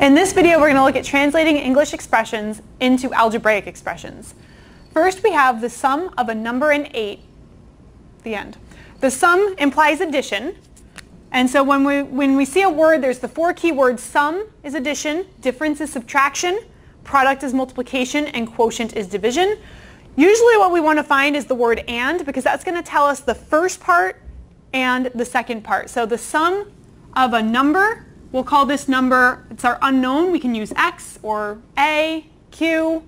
In this video, we're going to look at translating English expressions into algebraic expressions. First, we have the sum of a number and 8, the end. The sum implies addition. And so when we see a word, there's the four key words. Sum is addition, difference is subtraction, product is multiplication, and quotient is division. Usually what we want to find is the word and, because that's going to tell us the first part and the second part. So the sum of a number, we'll call this number, it's our unknown. We can use X or A, Q,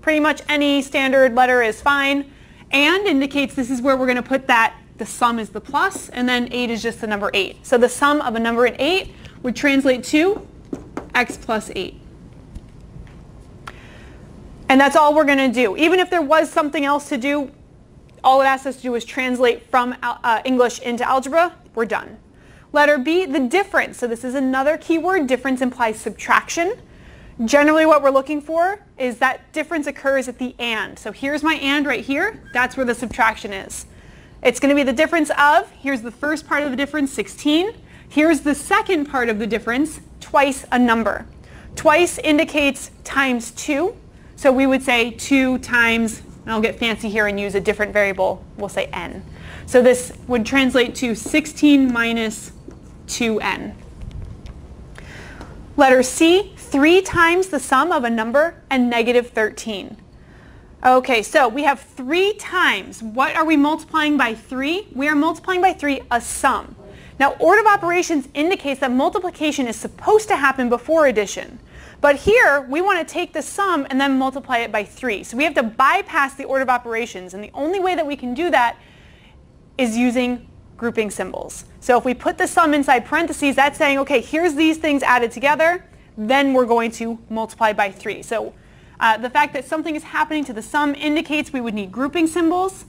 pretty much any standard letter is fine. And indicates this is where we're going to put that, the sum is the plus, and then 8 is just the number 8. So the sum of a number and 8 would translate to X plus 8. And that's all we're going to do. Even if there was something else to do, all it asks us to do is translate from English into algebra. We're done. Letter B, the difference. So this is another key word. Difference implies subtraction. Generally what we're looking for is that difference occurs at the and. So here's my and right here. That's where the subtraction is. It's going to be the difference of, here's the first part of the difference, 16. Here's the second part of the difference, twice a number. Twice indicates times 2. So we would say 2 times, and I'll get fancy here and use a different variable, we'll say n. So this would translate to 16 minus 2n. Letter C, 3 times the sum of a number and negative 13. Okay, so we have 3 times. What are we multiplying by 3? We are multiplying by 3 a sum. Now, order of operations indicates that multiplication is supposed to happen before addition. But here, we want to take the sum and then multiply it by 3. So we have to bypass the order of operations. And the only way that we can do that is using grouping symbols. So if we put the sum inside parentheses, that's saying, okay, here's these things added together. Then we're going to multiply by 3. So the fact that something is happening to the sum indicates we would need grouping symbols.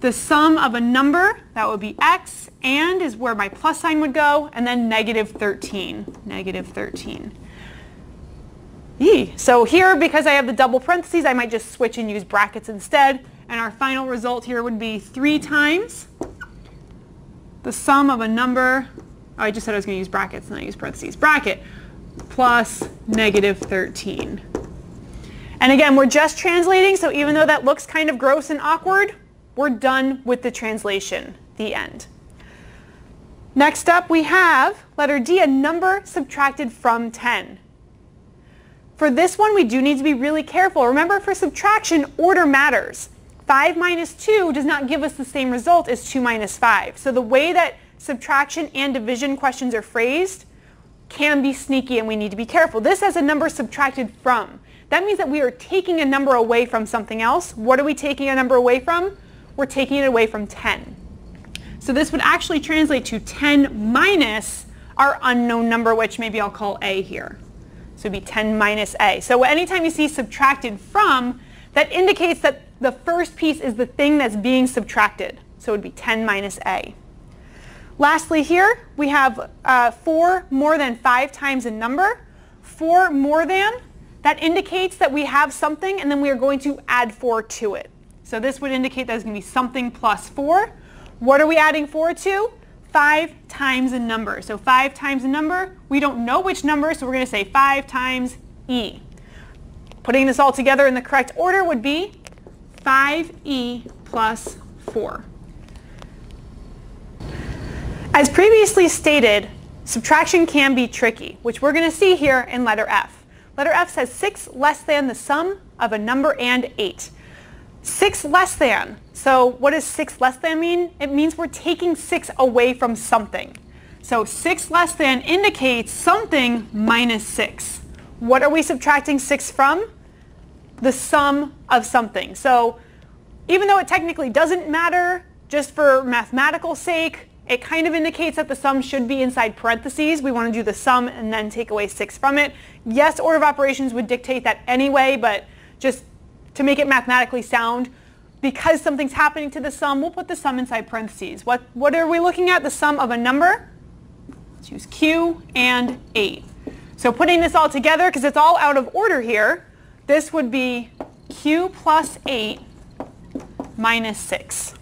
The sum of a number, that would be x, and is where my plus sign would go, and then negative 13, negative 13. So here, because I have the double parentheses, I might just switch and use brackets instead. And our final result here would be 3 times the sum of a number. Oh, I just said I was going to use brackets, and I use parentheses. Bracket plus negative 13. And again, we're just translating, so even though that looks kind of gross and awkward, we're done with the translation, the end. Next up, we have letter D, a number subtracted from 10. For this one, we do need to be really careful. Remember, for subtraction, order matters. 5 minus 2 does not give us the same result as 2 minus 5. So the way that subtraction and division questions are phrased can be sneaky, and we need to be careful. This has a number subtracted from. That means that we are taking a number away from something else. What are we taking a number away from? We're taking it away from 10. So this would actually translate to 10 minus our unknown number, which maybe I'll call A here. So it would be 10 minus A. So anytime you see subtracted from, that indicates that the first piece is the thing that's being subtracted. So it would be 10 minus A. Lastly here, we have 4 more than 5 times a number. 4 more than, that indicates that we have something and then we are going to add 4 to it. So this would indicate that it's going to be something plus 4. What are we adding 4 to? 5 times a number. So 5 times a number, we don't know which number, so we're going to say 5 times E. Putting this all together in the correct order would be 5E plus 4. As previously stated, subtraction can be tricky, which we're going to see here in letter F. Letter F says 6 less than the sum of a number and 8. 6 less than. So what does 6 less than mean? It means we're taking 6 away from something. So 6 less than indicates something minus 6. What are we subtracting 6 from? The sum of something. So even though it technically doesn't matter, just for mathematical sake, it kind of indicates that the sum should be inside parentheses. We want to do the sum and then take away 6 from it. Yes, order of operations would dictate that anyway, but just to make it mathematically sound, because something's happening to the sum, we'll put the sum inside parentheses. What are we looking at? The sum of a number, let's use Q, and 8. So putting this all together, because it's all out of order here, this would be Q plus 8 minus 6.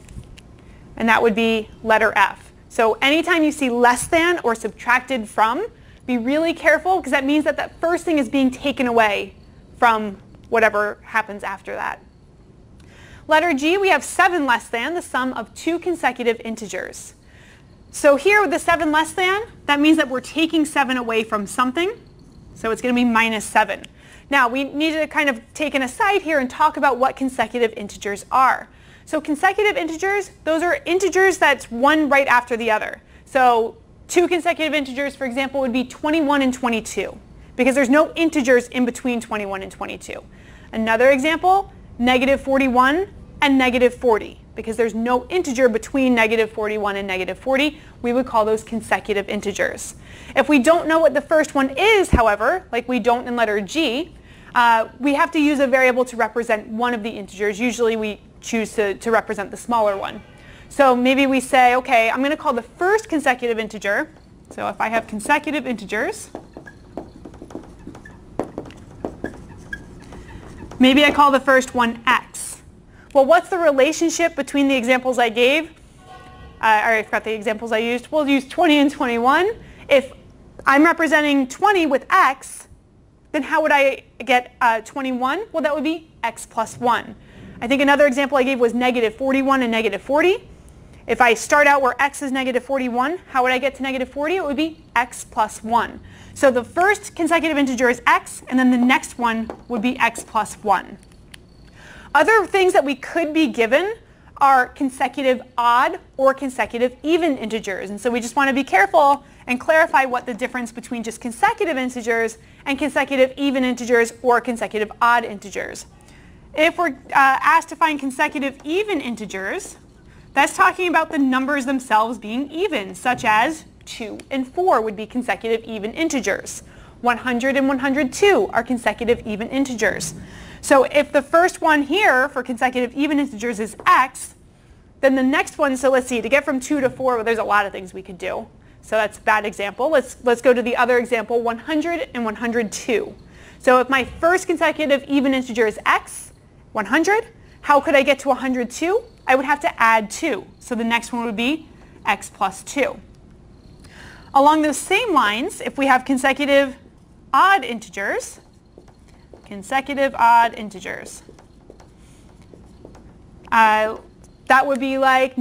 And that would be letter F. So anytime you see less than or subtracted from, Be really careful, because that means that that first thing is being taken away from whatever happens after that. Letter G, we have 7 less than the sum of 2 consecutive integers. So here with the 7 less than, that means that we're taking 7 away from something. So it's going to be minus 7. Now we need to kind of take an aside here and talk about what consecutive integers are. So consecutive integers, those are integers that's one right after the other. So 2 consecutive integers, for example, would be 21 and 22, because there's no integers in between 21 and 22. Another example, negative 41 and negative 40, because there's no integer between negative 41 and negative 40. We would call those consecutive integers. If we don't know what the first one is, however, like we don't in letter G, we have to use a variable to represent one of the integers. Usually we choose to represent the smaller one. So maybe we say, okay, I'm going to call the first consecutive integer. So if I have consecutive integers, maybe I call the first one x. Well, what's the relationship between the examples I gave? I forgot the examples I used. We'll use 20 and 21. If I'm representing 20 with x, then how would I get 21? Well, that would be x plus 1. I think another example I gave was negative 41 and negative 40. If I start out where x is negative 41, how would I get to negative 40? It would be x plus 1. So the first consecutive integer is x, and then the next one would be x plus 1. Other things that we could be given are consecutive odd or consecutive even integers. And so we just want to be careful and clarify what the difference between just consecutive integers and consecutive even integers or consecutive odd integers. If we're asked to find consecutive even integers, that's talking about the numbers themselves being even, such as 2 and 4 would be consecutive even integers. 100 and 102 are consecutive even integers. So if the first one here for consecutive even integers is x, then the next one, so let's see, to get from 2 to 4, well, there's a lot of things we could do. So that's a bad example. Let's go to the other example, 100 and 102. So if my first consecutive even integer is x, 100, how could I get to 102? I would have to add 2. So the next one would be x plus 2. Along those same lines, if we have consecutive odd integers, that would be like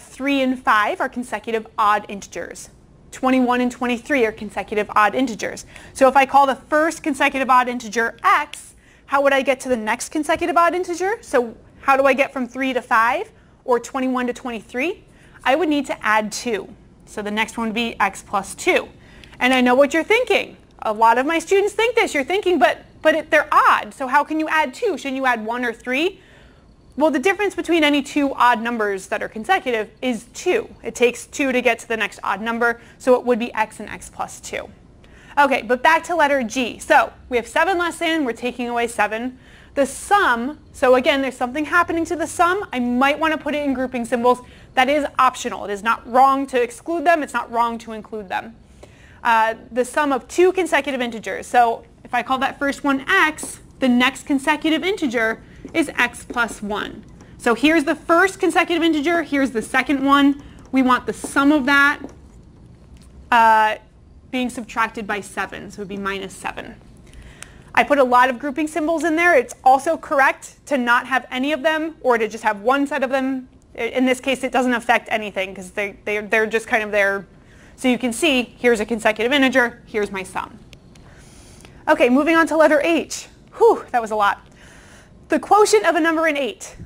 3 and 5 are consecutive odd integers. 21 and 23 are consecutive odd integers. So if I call the first consecutive odd integer x, how would I get to the next consecutive odd integer? So how do I get from 3 to 5 or 21 to 23? I would need to add 2. So the next one would be x plus 2. And I know what you're thinking. A lot of my students think this. You're thinking, but they're odd. So how can you add 2? Shouldn't you add 1 or 3? Well, the difference between any 2 odd numbers that are consecutive is 2. It takes 2 to get to the next odd number, so it would be x and x plus 2. Okay, but back to letter G. So we have 7 less than, we're taking away 7. The sum, so again, there's something happening to the sum. I might want to put it in grouping symbols. That is optional. It is not wrong to exclude them. It's not wrong to include them. The sum of 2 consecutive integers. So if I call that first one x, the next consecutive integer is x plus 1. So here's the first consecutive integer. Here's the second one. We want the sum of that being subtracted by 7. So it would be minus 7. I put a lot of grouping symbols in there. It's also correct to not have any of them or to just have one set of them. In this case, it doesn't affect anything because they're just kind of there. So you can see, here's a consecutive integer. Here's my sum. Okay, moving on to letter H. Whew, that was a lot. The quotient of a number in 8.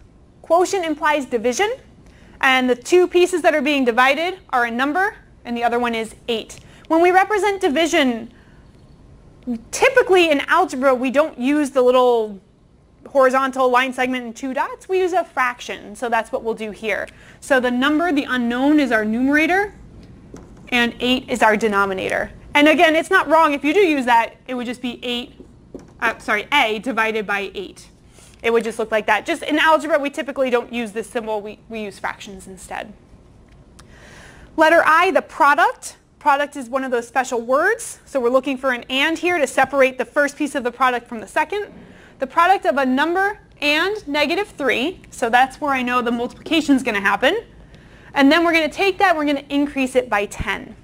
Quotient implies division, and the two pieces that are being divided are a number, and the other one is 8. When we represent division, typically in algebra, we don't use the little horizontal line segment and 2 dots. We use a fraction, so that's what we'll do here. So the number, the unknown, is our numerator, and 8 is our denominator. And again, it's not wrong. If you do use that, it would just be a divided by 8. It would just look like that. Just in algebra, we typically don't use this symbol. We use fractions instead. Letter I, the product. Product is one of those special words. So we're looking for an and here to separate the first piece of the product from the second. The product of a number and negative 3. So that's where I know the multiplication is going to happen. And then we're going to take that and we're going to increase it by 10.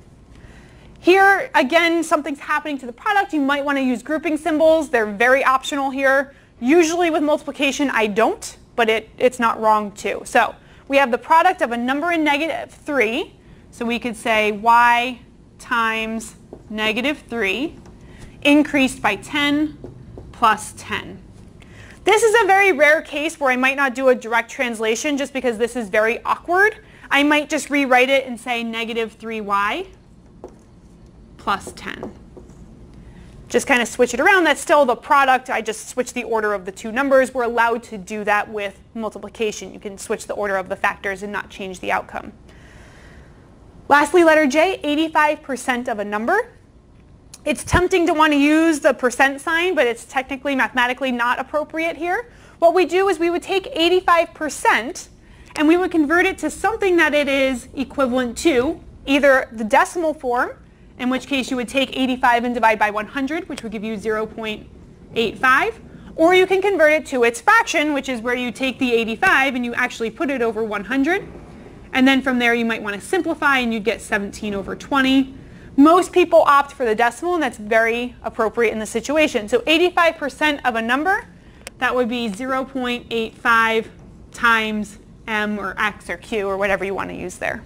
Here, again, something's happening to the product. You might want to use grouping symbols. They're very optional here. Usually with multiplication, I don't, but it's not wrong too. So we have the product of a number and negative 3. So we could say y times negative 3 increased by 10 plus 10. This is a very rare case where I might not do a direct translation just because this is very awkward. I might just rewrite it and say negative 3y plus 10. Just kind of switch it around. That's still the product. I just switch the order of the two numbers. We're allowed to do that with multiplication. You can switch the order of the factors and not change the outcome. Lastly, letter J, 85% of a number. It's tempting to want to use the percent sign, but it's technically, mathematically not appropriate here. What we do is we would take 85% and we would convert it to something that it is equivalent to, either the decimal form, in which case you would take 85 and divide by 100, which would give you 0.85, or you can convert it to its fraction, which is where you take the 85 and you actually put it over 100. And then from there you might want to simplify and you'd get 17 over 20. Most people opt for the decimal, and that's very appropriate in the situation. So 85% of a number, that would be 0.85 times m or x or q or whatever you want to use there.